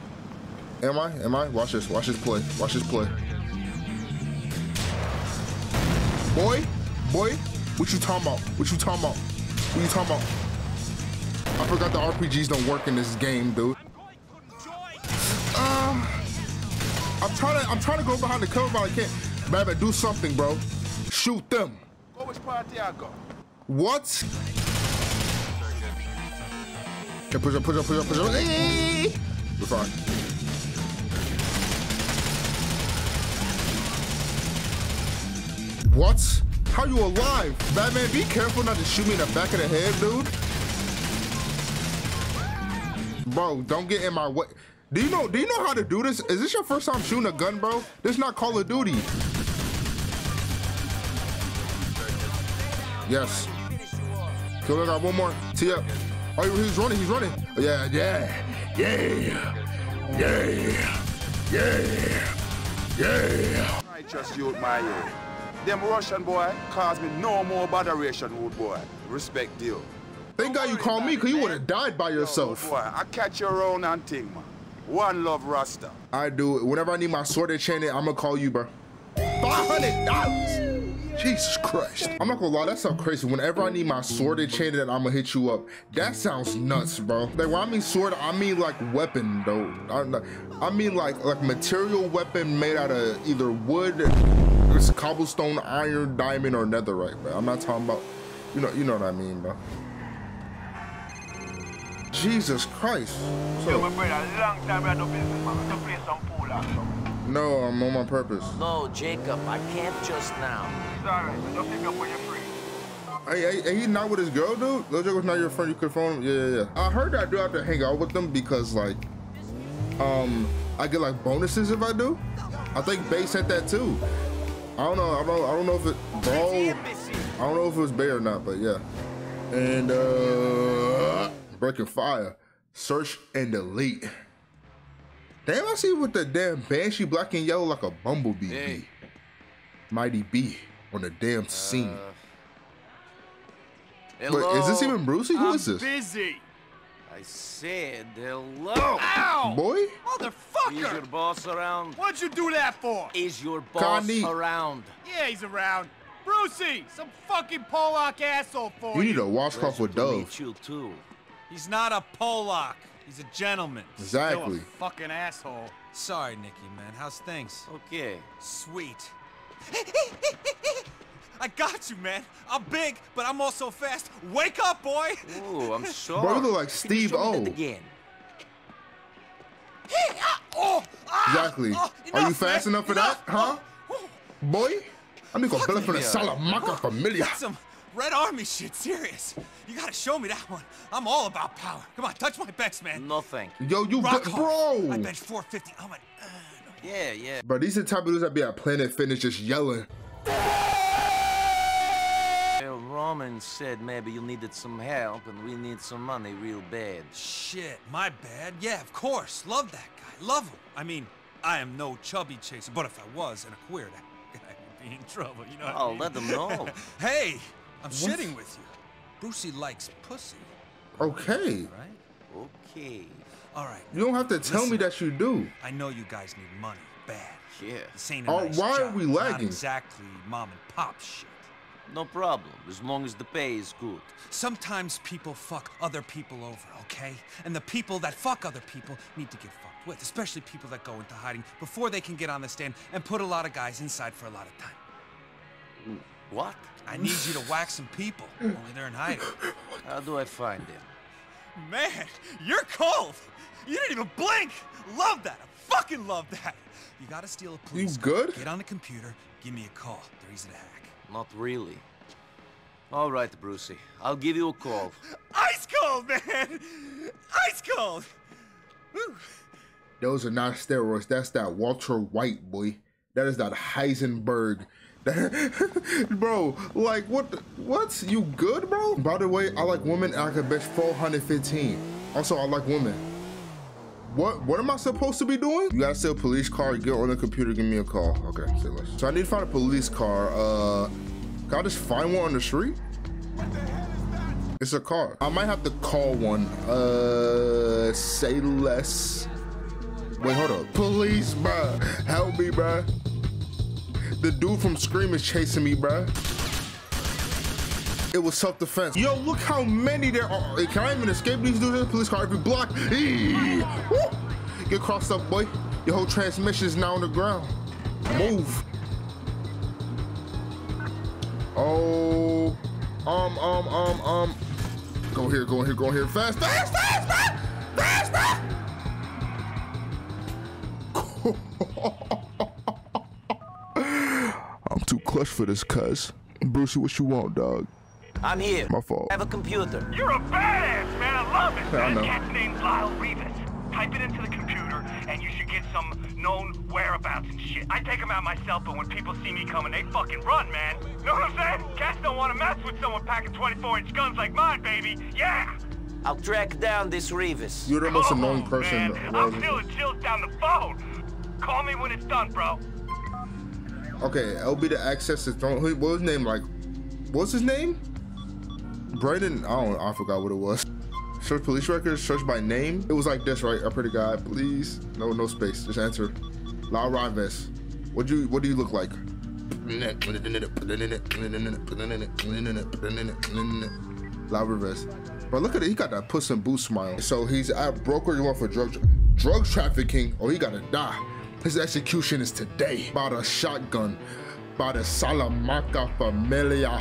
Am I? Am I? Watch this. Watch this play. Watch this play. Boy, boy, what you talking about? What you talking about? What you talking about? I forgot the R P Gs don't work in this game, dude. Um, I'm trying to, I'm trying to go behind the cover, but I can't. Baby, do something, bro. Shoot them. What? Okay, push up, push up, push up, push up. Hey! We're fine. What? How you alive? Batman, be careful not to shoot me in the back of the head, dude. Bro, don't get in my way. Do you know, do you know how to do this? Is this your first time shooting a gun, bro? This is not Call of Duty. Yes. Kill that guy, one more. Tee up. Oh, he's running, he's running. Yeah, yeah, yeah, yeah, yeah, yeah. I trust you with my ear. Them Russian boy cause me no more botheration, old boy. Respect deal. Thank God you called me, because you would have died by yourself. No, boy, I catch your own and thing, man. One love, Rasta. I do it. Whenever I need my sword and chain, I'm going to call you, bro. five hundred dollars! Jesus Christ. I'm not going to lie, that sounds crazy. Whenever I need my sword and chain, I'm going to hit you up. That sounds nuts, bro. Like, when I mean sword, I mean, like, weapon, though. I, I mean, like, like material weapon made out of either wood... It's cobblestone, iron, diamond, or netherite, bro. I'm not talking about, you know, you know what I mean, bro. Jesus Christ. Yo, my brother, long time I don't business, man. To play some pool or something. No, I'm on my purpose. No, Jacob, I can't just now. Sorry, don't pick up when you're free. Hey, hey, he not with his girl, dude? Lil' Jacob's not your friend. You could phone him. Yeah, yeah, yeah. I heard that I do have to hang out with them because, like, um, I get like bonuses if I do. I think Bae said that too. I don't know. I don't. I don't know if it. Bro, I don't know if it was Bae or not, but yeah. And uh, breaking fire, search and delete. Damn, I see with the damn banshee, black and yellow, like a bumblebee. Hey. Mighty bee on the damn scene. Uh, hello? Wait, is this even Brucie? Who I'm is this? Busy. I said hello. Ow! Boy? Motherfucker! Is your boss around? What'd you do that for? Is your boss Connie. Around? Yeah, he's around. Brucie, some fucking Polak asshole for you. You need a washcloth with Dove. You too. He's not a Polak. He's a gentleman. Exactly. Still a fucking asshole. Sorry, Nicky, man. How's things? Okay. Sweet. I got you, man. I'm big, but I'm also fast. Wake up, boy! Ooh, I'm sorry. Bro, you look like Steve-O. Again. Hey, ah, oh, ah, exactly. Oh, enough, are you fast man. Enough for enough. That, huh? Oh, oh. Boy, I'm Nico Bellic from the Salamaca Familia. That's some Red Army shit, serious. You gotta show me that one. I'm all about power. Come on, touch my bench, man. No thank you. Yo, you rock bro. I bench four fifty. I'm an. Uh, no. Yeah, yeah. Bro, these are the type of dudes that be at Planet Fitness just yelling. Roman said maybe you needed some help and we need some money real bad. Shit, my bad. Yeah, of course. Love that guy. Love him. I mean, I am no chubby chaser, but if I was and a queer, that guy would be in trouble. You know what I'll I mean? Let them know. Hey, I'm what? Shitting with you. Brucie likes pussy. Okay. Right? Okay. All right. You don't have to tell listen, me that you do. I know you guys need money bad. Yeah. This ain't a oh, nice why job. Are we lagging? Not exactly mom and pop shit. No problem, as long as the pay is good. Sometimes people fuck other people over, okay? And the people that fuck other people need to get fucked with, especially people that go into hiding before they can get on the stand and put a lot of guys inside for a lot of time. What? I need you to whack some people. Only they're in hiding. How do I find them? Man, you're cold. You didn't even blink. Love that. I fucking love that. You gotta steal a police car. You good? Get on the computer. Give me a call. They're easy to hack. Not really. All right, Brucie. I'll give you a call. Ice cold, man. Ice cold. Woo. Those are not steroids. That's that Walter White, boy. That is that Heisenberg. Bro, like, what? The, what? You good, bro? By the way, I like women and I can bitch four hundred fifteen. Also, I like women. What? What am I supposed to be doing? You gotta steal a police car, get on the computer, give me a call. Okay, say less. So I need to find a police car. Uh, can I just find one on the street? What the hell is that? It's a car. I might have to call one. Uh, say less. Wait, hold up. Police, bruh. Help me, bruh. The dude from Scream is chasing me, bruh. It was self-defense. Yo, look how many there are. Can I even escape these dudes? Police car every block. Eee. Woo. Get crossed up, boy. Your whole transmission is now on the ground. Move. Oh. Um, um, um, um. Go here, go here, go here. Fast, fast, fast, fast, fast, fast. I'm too clutch for this, cuz. Brucie, what you want, dog? I'm here. My fault. I have a computer. You're a badass, man. I love it. I know. That cat's name's Lyle Revis. Type it into the computer, and you should get some known whereabouts and shit. I take them out myself, but when people see me coming, they fucking run, man. Know what I'm saying? Cats don't want to mess with someone packing twenty-four inch guns like mine, baby. Yeah! I'll track down this Revis. You're the most annoying person. Man. I'm feeling chills down the phone. Call me when it's done, bro. Okay, L B to access his throne. What was his name like? What's his name? Brayden, I don't I forgot what it was. Search police records, search by name. It was like this, right? I pray to God, please. No, no space. Just answer. Laura Vest. What do you what do you look like? Laura Vest. But look at it, he got that Puss in Boots smile. So he's a broker you want for drug drug trafficking, or he gotta die. His execution is today by the shotgun, by the Salamaca Familia.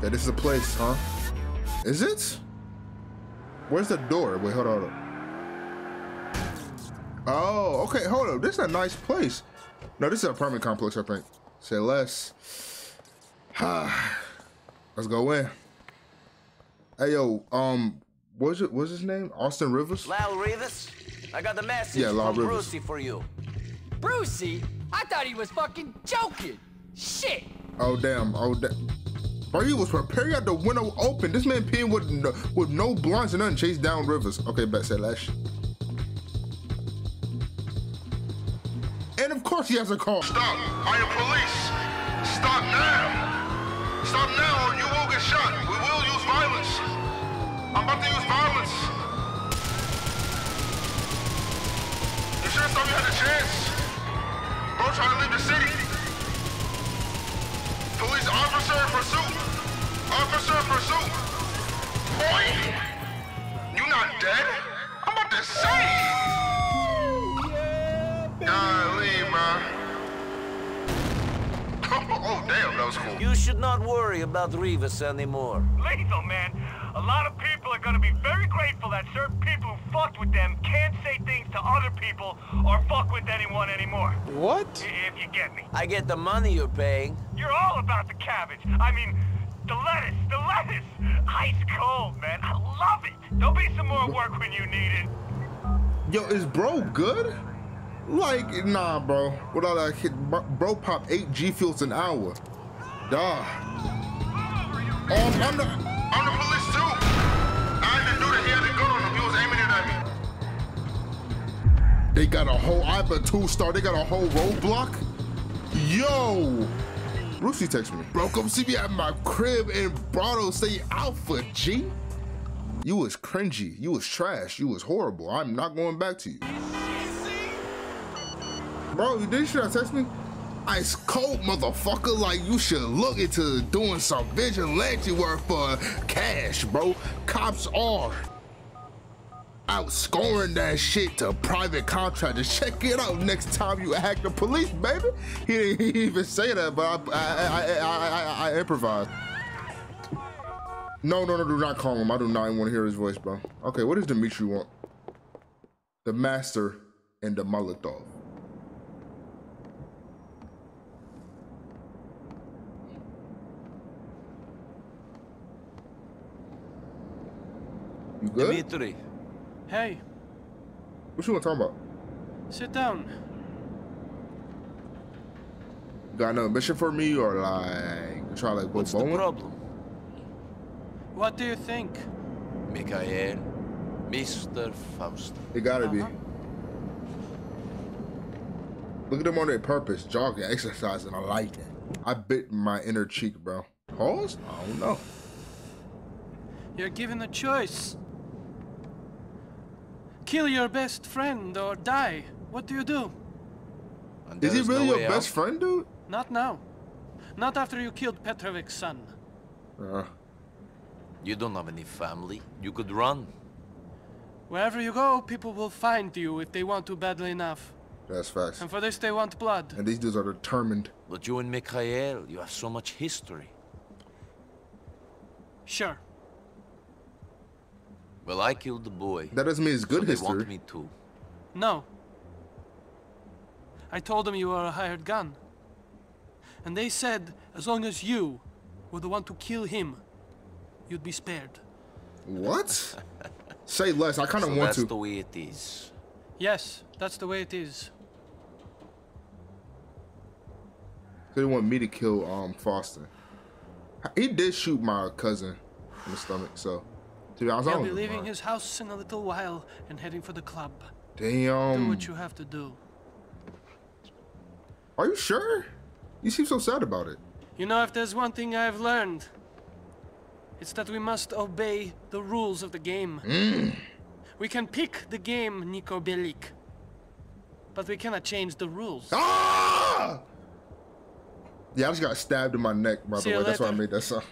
That is the place, huh? Is it? Where's the door? Wait, hold on. Oh, okay, hold up. This is a nice place. No, this is an apartment complex, I think. Say less. Let's go in. Hey, yo, um, what's it? What's his name? Austin Rivers? Lyle Revis? I got the message yeah, from Rivers. Brucie for you. Brucie? I thought he was fucking joking. Shit. Oh damn. Oh damn. Bro, he was prepared. He had the window open. This man peeing with no, with no blinds and nothing. Chased down Rivers. Okay, bet said Lash. And of course he has a call. Stop! I am police. Stop now. Stop now, or you will get shot. We will use violence. I'm about to use violence. You had a chance. Bro trying to leave the city. Police officer in pursuit. Officer in pursuit. Boy, you not dead? I'm about to say. Golly, man. Oh, damn, that was cool. You should not worry about Revis anymore. Lethal, man. A lot of people are gonna be very grateful that certain people who fucked with them can't say things to other people or fuck with anyone anymore. What? If you get me. I get the money you're paying. You're all about the cabbage. I mean, the lettuce, the lettuce. Ice cold, man. I love it. There'll be some more work when you need it. Yo, is bro good? Like, nah, bro. What all that kid? Bro pop eight G Fuels an hour. Duh. Oh, I'm the... I'm the police too. I didn't do that. He had a gun on him. He was aiming it at me. They got a whole. I have a two star. They got a whole roadblock. Yo, Brucie texted me. Bro, come see me at my crib in Broadway. Say Alpha G. You was cringy. You was trash. You was horrible. I'm not going back to you. Bro, you did should I text me? Ice cold, motherfucker. Like, you should look into doing some vigilante work for cash, bro. Cops are. outscoring that shit to private contractors. Check it out next time you hack the police, baby. He didn't even say that, but I, I, I, I, I, I improvised. No, no, no, do not call him. I do not even want to hear his voice, bro. Okay, what does Dimitri want? The master and the Molotov. You good? Dimitri. Hey. What you want to talk about? Sit down. You got another mission for me, or like try like go What's bowling? The problem? What do you think? Mikhail, Mister Faustin. It gotta uh-huh. be. Look at them on their purpose, jogging, exercising. I like that. I bit my inner cheek, bro. Pause? I don't know. You're given a choice. Kill your best friend or die. What do you do? Is he really your best friend, dude? Not now. Not after you killed Petrovich's son. Uh, you don't have any family. You could run. Wherever you go, people will find you if they want to badly enough. That's facts. And for this, they want blood. And these dudes are determined. But you and Mikhail, you have so much history. Sure. Well, I killed the boy. That doesn't mean it's good so history. They want me too. No. I told them you were a hired gun. And they said, as long as you were the one to kill him, you'd be spared. What? Say less. I kind of so want that's to. That's the way it is. Yes, that's the way it is. They want me to kill um Foster. He did shoot my cousin in the stomach, so. Dude, I was He'll be leaving him, his house in a little while and heading for the club. Damn. Do what you have to do. Are you sure? You seem so sad about it. You know, if there's one thing I've learned, it's that we must obey the rules of the game. Mm. We can pick the game, Nico Bellic, but we cannot change the rules. Ah! Yeah, I just got stabbed in my neck, by the way. That's why I made that sound.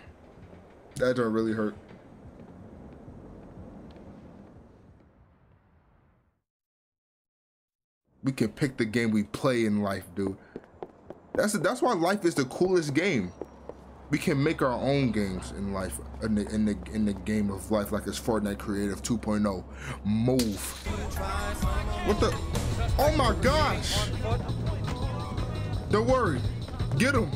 That don't really hurt. We can pick the game we play in life, dude. That's that's why life is the coolest game. We can make our own games in life, in the in the, in the game of life, like it's Fortnite Creative two point oh. Move. What the? Oh my gosh! Don't worry. Get him.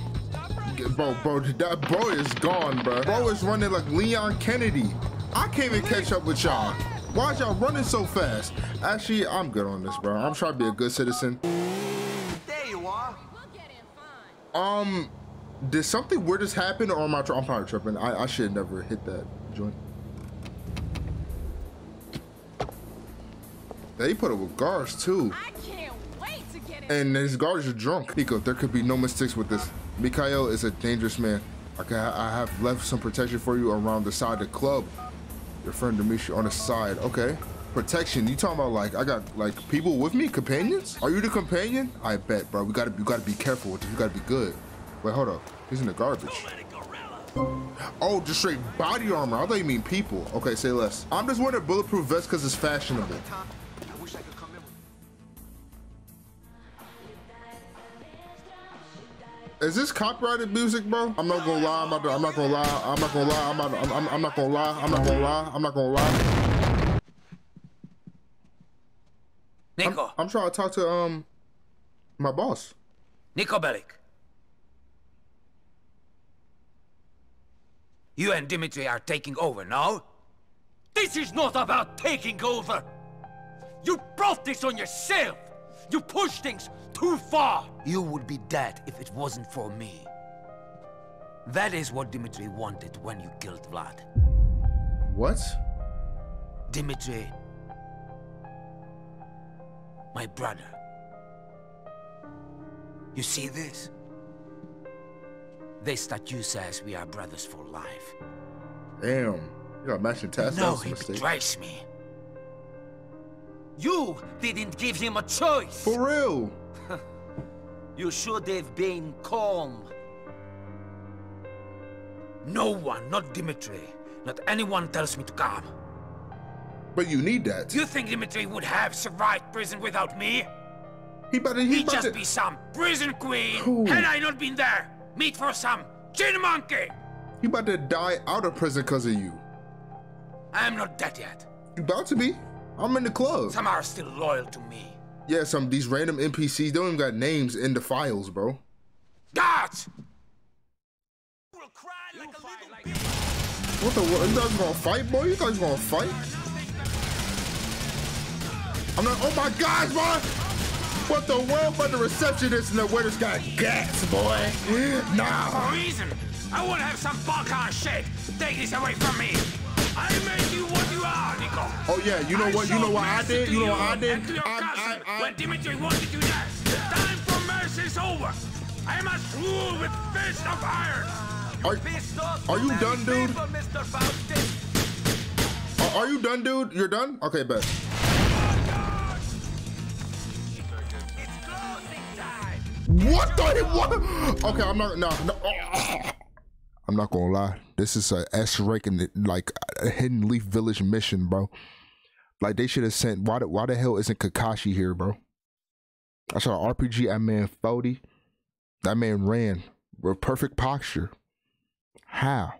Get, bro, bro, that boy is gone, bro. Bro is running like Leon Kennedy. I can't even catch up with y'all. Why is y'all running so fast? Actually, I'm good on this, bro. I'm trying to be a good citizen. There you are. We'll get in fine. Um, did something weird just happen, or am I? I'm probably tripping. I, I should never hit that joint. They put it with guards too. I can't wait to get in. And his guards are drunk. Nico, there could be no mistakes with this. Mikhail is a dangerous man. Okay, I have left some protection for you around the side of the club. Your friend Dimitri on the side, okay. Protection, you talking about like, I got like people with me, companions? Are you the companion? I bet, bro, we gotta, you gotta be careful with this, you gotta be good. Wait, hold up, he's in the garbage. Oh, just straight body armor, I thought you mean people. Okay, say less. I'm just wearing a bulletproof vest cause it's fashionable. Is this copyrighted music, bro? I'm not gonna lie. I'm not. I'm not gonna lie. I'm not gonna lie. I'm not. I'm, I'm, I'm not gonna lie. I'm not gonna lie. I'm not gonna lie. Nico. I'm, I'm trying to talk to um my boss. Nico Bellic. You and Dimitri are taking over now. This is not about taking over. You brought this on yourself. You pushed things too far! You would be dead if it wasn't for me. That is what Dimitri wanted when you killed Vlad. What? Dimitri... my brother. You see this? They statue says we are brothers for life. Damn. You got matching tests. No, he betrays me. You didn't give him a choice! For real! You should have been calm. No one, not Dimitri, not anyone tells me to calm. But you need that. You think Dimitri would have survived prison without me? He better, he He'd just be some prison queen. Ooh. Had I not been there, meat for some chin monkey. He about to die out of prison because of you. I'm not dead yet. You about to be? I'm in the club. Some are still loyal to me. Yeah, some these random N P Cs don't even got names in the files, bro. Gods! Like like what the what? You guys gonna fight, boy? You guys gonna fight? I'm not. Oh my God, bro! What the world, but the receptionist and the waiter's got gas, boy. Nah. Reason. I want to have some Balkan shit. Take this away from me. I made you what you are, Nico. Oh yeah, you know I what? You know what I did? You know what I did? I, I, I, I, when Dimitri wanted you dead, the time for mercy is over. I must rule with fist of iron. Are, are you done, dude? Are, are you done, dude? You're done? Okay, bet. What the what? Okay, I'm not no, no. Oh. I'm not gonna lie. This is a S-rank and like a Hidden Leaf Village mission, bro. Like they should have sent. Why the why the hell isn't Kakashi here, bro? I saw an R P G. That man forty. That man ran with perfect posture. How?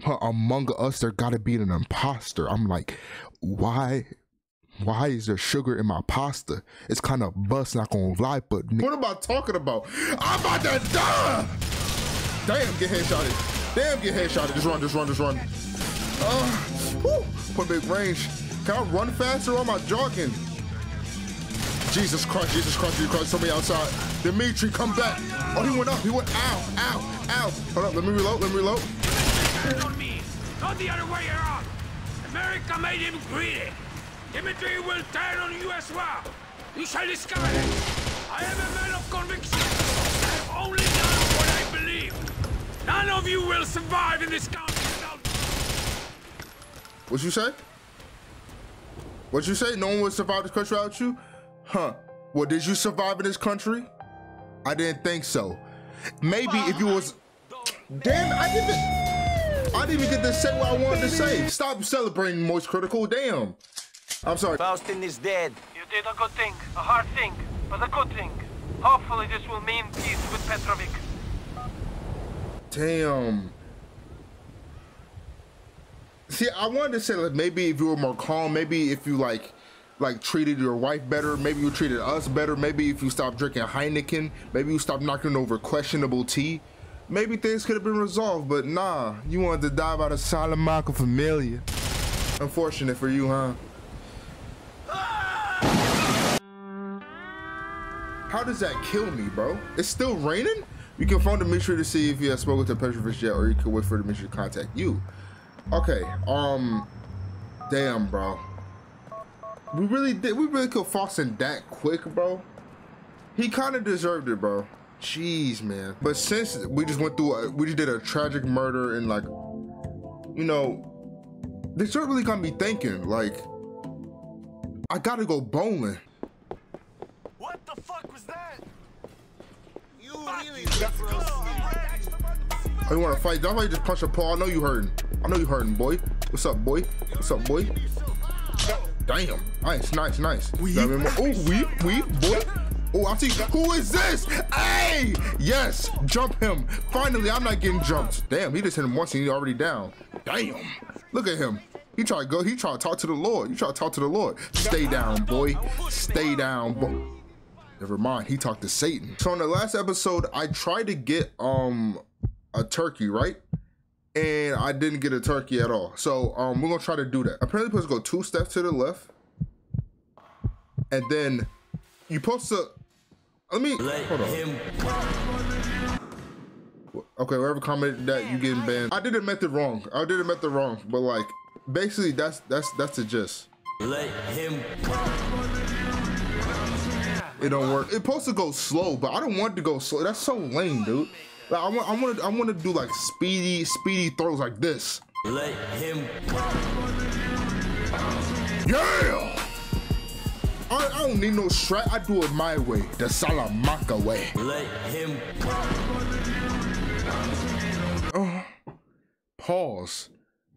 Huh, among us, there gotta be an imposter. I'm like, why? Why is there sugar in my pasta? It's kind of bust, not gonna lie, but what am I talking about? I'm about to die! Damn, get headshotted. Damn, get headshotted. Just run, just run, just run. Uh, whew, put big range. Can I run faster or am I jogging? Jesus Christ, Jesus Christ, Jesus Christ, somebody outside. Dimitri, come back. Oh, he went up, he went, ow, ow, ow. Hold up, let me reload, let me reload. Not me, not the other way around. America made him greedy. Dimitri will turn on you as well. You shall discover it. I am a man of conviction. I have only done what I believe. None of you will survive in this country without me. What'd you say? What'd you say? No one will survive this country without you? Huh. Well, did you survive in this country? I didn't think so. Maybe if you was... Damn, I didn't... I didn't even get to say what I wanted to say. Stop celebrating, Moist Critical. Damn. I'm sorry. Faustin is dead. You did a good thing, a hard thing, but a good thing. Hopefully this will mean peace with Petrovic. Damn. See, I wanted to say like maybe if you were more calm, maybe if you like like treated your wife better, maybe you treated us better, maybe if you stopped drinking Heineken, maybe you stopped knocking over questionable tea, maybe things could have been resolved, but nah, you wanted to die by the Salamaca Familia. Unfortunate for you, huh? How does that kill me, bro? It's still raining? You can phone Dimitri to see if he has spoken to Petrovich yet, or you can wait for Dimitri to contact you. Okay, um, damn, bro. We really did, we really killed Faustin that quick, bro. He kind of deserved it, bro. Jeez, man. But since we just went through, a, we just did a tragic murder and like, you know, this really got me thinking, like, I gotta go bowling. What the fuck was that? You really oh, you wanna fight? That's why you just punch a paw. I know you hurting. I know you hurting, boy. What's up, boy? What's up, boy? Damn. Nice, nice, nice. Oh, weep, weep, boy. Oh, I see. Who is this? Hey! Yes! Jump him. Finally, I'm not getting jumped. Damn, he just hit him once and he's already down. Damn. Look at him. He try to go. He try to talk to the Lord. You try to talk to the Lord. Stay down, boy. Stay down, boy. Never mind, he talked to Satan. So in the last episode, I tried to get um a turkey, right? And I didn't get a turkey at all. So um we're gonna try to do that. Apparently you're supposed to go two steps to the left. And then you're supposed to let me Let hold on. Him. Okay, whoever commented that you getting banned. I did the method wrong. I did the method wrong, but like basically that's that's that's the gist. Let him It don't work. It's supposed to go slow, but I don't want it to go slow. That's so lame, dude. Like I want, I want to, I want to do like speedy, speedy throws like this. Let him. Yeah. I, I don't need no strat. I do it my way, the Salamaca way. Let him. Uh, pause.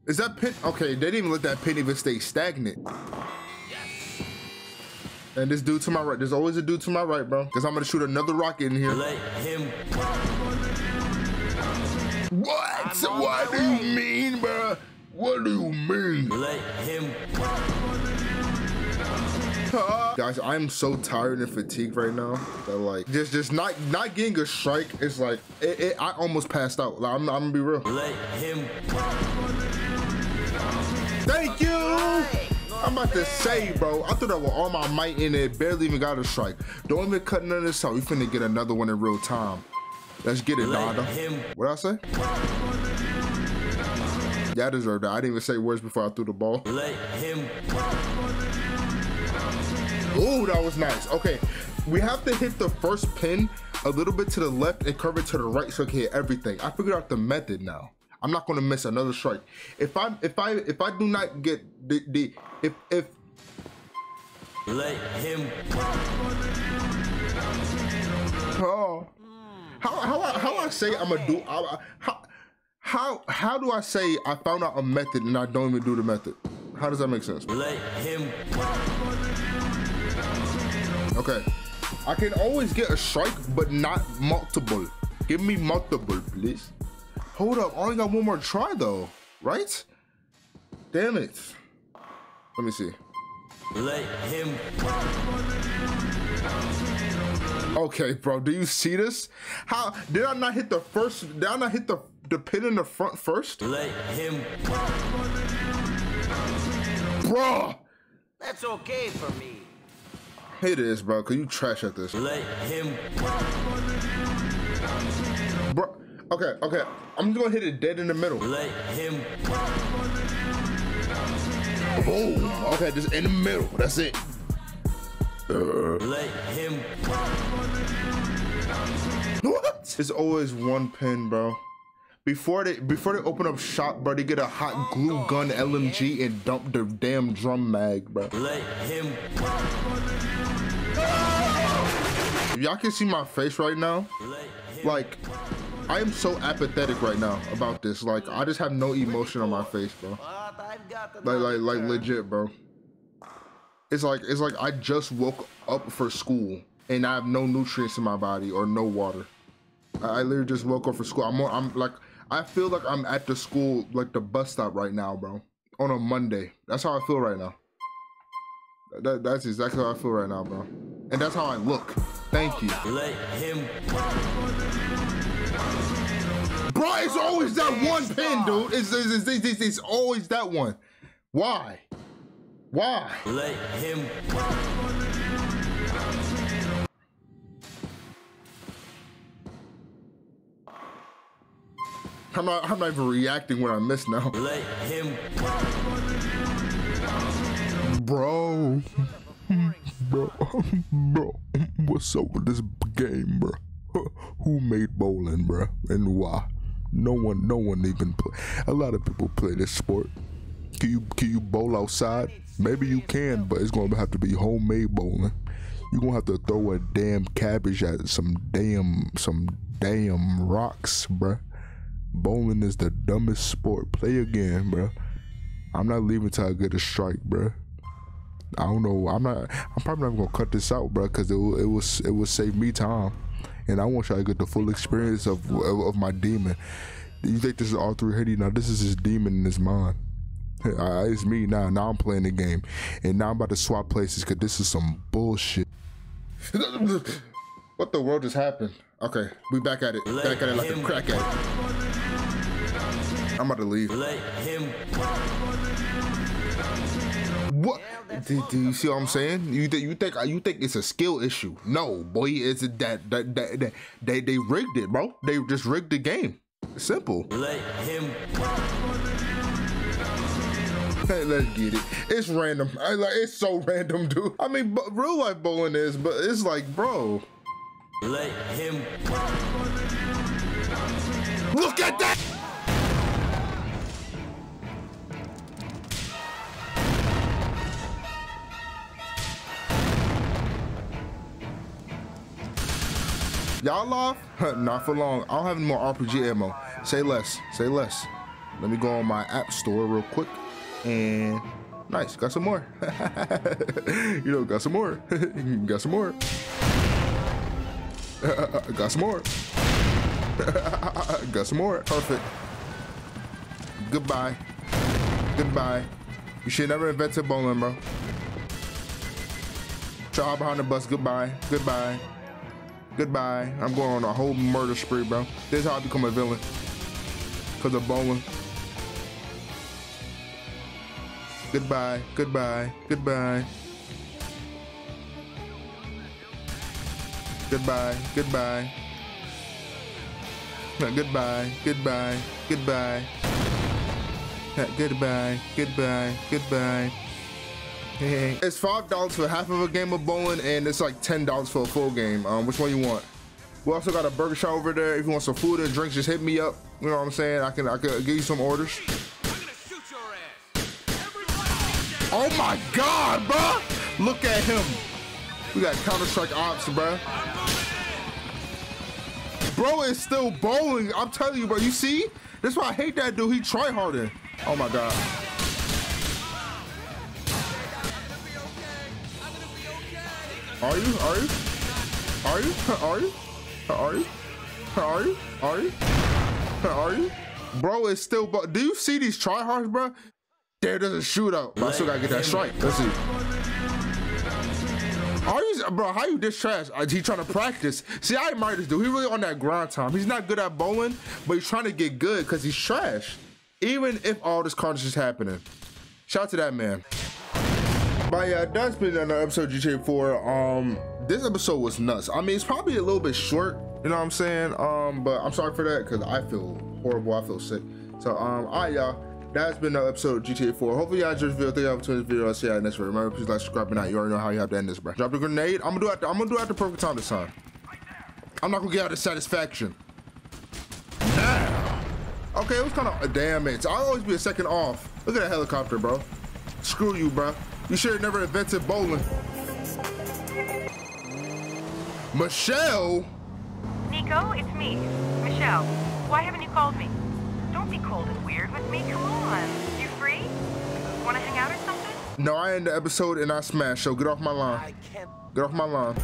Is that pit? Okay, they didn't even let that pit even stay stagnant. Yes. And this dude to my right. There's always a dude to my right, bro. Because I'm going to shoot another rocket in here. Let him go. What? What do you mean, bro? What do you mean? Let him go. Guys, I'm so tired and fatigued right now that like just just not not getting a strike is like it, it, I almost passed out. Like, I'm, I'm gonna be real. Let him go. Thank you. I'm about to say, bro, I threw that with all my might in it, barely even got a strike. Don't even cut none of this out. We finna get another one in real time. Let's get it, Dada. What'd I say? Yeah, I deserve that. I didn't even say words before I threw the ball. Let him go. Ooh, that was nice. Okay, we have to hit the first pin a little bit to the left and curve it to the right so it can hit everything. I figured out the method now. I'm not gonna miss another strike. If I if I if I do not get the the if if let him go. Oh. How, how, how, how I say I'm a do, I, how, how, how do I say I found out a method and I don't even do the method? How does that make sense? Let him go. Okay. I can always get a strike, but not multiple. Give me multiple, please. Hold up. I only got one more try though, right? Damn it. Let me see. Let him go. Okay, bro, do you see this? How did I not hit the first? Did I not hit the the pin in the front first? Let him go. Bro, that's okay for me. It is, bro. Cause you trash at this. Let him go. Bro, okay, okay. I'm just gonna hit it dead in the middle. Let him go. Boom. Okay, just in the middle. That's it. Uh. Let him go. What? It's always one pin, bro. Before they before they open up shop, bro, they get a hot glue gun L M G and dump the damn drum mag, bro. Let him go. If y'all can see my face right now, like I am so apathetic right now about this. Like I just have no emotion on my face, bro. Like like like legit, bro. It's like it's like I just woke up for school and I have no nutrients in my body or no water. I, I literally just woke up for school. I'm more, I'm like I feel like I'm at the school like the bus stop right now, bro. On a Monday, that's how I feel right now. That, that's exactly how I feel right now, bro. And that's how I look. Thank you. Let him go. Bro, it's always that one pin, dude. It's it's, it's, it's it's always that one. Why? Why? Let him go. I'm not, I'm not even reacting when I miss now. Let him go. Bro. Bro. Bro. What's up with this game, bro? Who made bowling, bro? And why? No one, no one even play. A lot of people play this sport. Can you, can you bowl outside? Maybe you can, but it's gonna have to be homemade bowling. You're gonna have to throw a damn cabbage at some damn, some damn rocks, bruh. Bowling is the dumbest sport. Play again, bruh. I'm not leaving till I get a strike, bruh. I don't know. I'm not. I'm probably not gonna cut this out, bruh, because it will, it will, it will save me time, and I want y'all to get the full experience of, of of my demon. You think this is R three Henny? Now this is his demon in his mind. Uh, it's me now. Now I'm playing the game, and now I'm about to swap places because this is some bullshit. What the world just happened? Okay, we back at it. Let back at it like a crack at it. I'm about to leave. Let him go. What? Yeah, do, do you see what I'm saying? You think you think you think it's a skill issue? No, boy, it's that that that, that, that they they rigged it, bro. They just rigged the game. It's simple. Let him go. Hey, let's get it. It's random. I, like, it's so random, dude. I mean, b real life bowling is, but it's like, bro. Let him go. Look at that! Y'all off? Not for long. I don't have any more R P G ammo. Say less. Say less. Let me go on my app store real quick and nice, got some more. You know, got some more. Got some more. Got some more. Got some more. Perfect. Goodbye. Goodbye. You should never invented bowling, bro. Child behind the bus. Goodbye. Goodbye. Goodbye. I'm going on a whole murder spree, bro. This is how I become a villain. Because of bowling. Goodbye. Goodbye. Goodbye. Goodbye. Goodbye. Goodbye. Goodbye. Goodbye. Goodbye. Goodbye. Goodbye. It's five dollars for half of a game of bowling, and it's like ten dollars for a full game. Um, which one you want? We also got a burger shop over there. If you want some food and drinks, just hit me up. You know what I'm saying? I can I can give you some orders. Oh my God, bruh! Look at him. We got Counter-Strike Ops, bruh. Bro is still bowling. I'm telling you, bro. You see? That's why I hate that dude. He tryharding. Oh my God. Are you? Are you? Are you? Are you? Are you? Are you? Are you? Are you? Bro is still bo- Do you see these tryhards, bro? There doesn't shoot out. I still gotta get that strike. Let's see. Are you, bro? How you this trash? He trying to practice. See, I admire this dude. He really on that grind time. He's not good at bowling, but he's trying to get good because he's trash. Even if all this carnage is happening. Shout out to that man. But yeah, that's been another episode of G T A four. Um, this episode was nuts. I mean, it's probably a little bit short, you know what I'm saying? Um, but I'm sorry for that because I feel horrible. I feel sick. So, um, all right, y'all. That's been another episode of G T A four. Hopefully, y'all enjoyed this video. Thank y'all for tuning in this video. I'll see y'all next one. Remember, please like, subscribe, and not. You already know how you have to end this, bro. Drop the grenade. I'm gonna do it. At the, I'm gonna do it at the perfect time this time. I'm not gonna get out of satisfaction. Now. Okay, it was kind of a damn it. So I'll always be a second off. Look at that helicopter, bro. Screw you, bro. You should have never invented bowling. Michelle? Nico, it's me, Michelle. Why haven't you called me? Don't be cold and weird with me, come on. You free? Wanna hang out or something? No, I end the episode and I smash, so get off my lawn. I can't. Get off my lawn.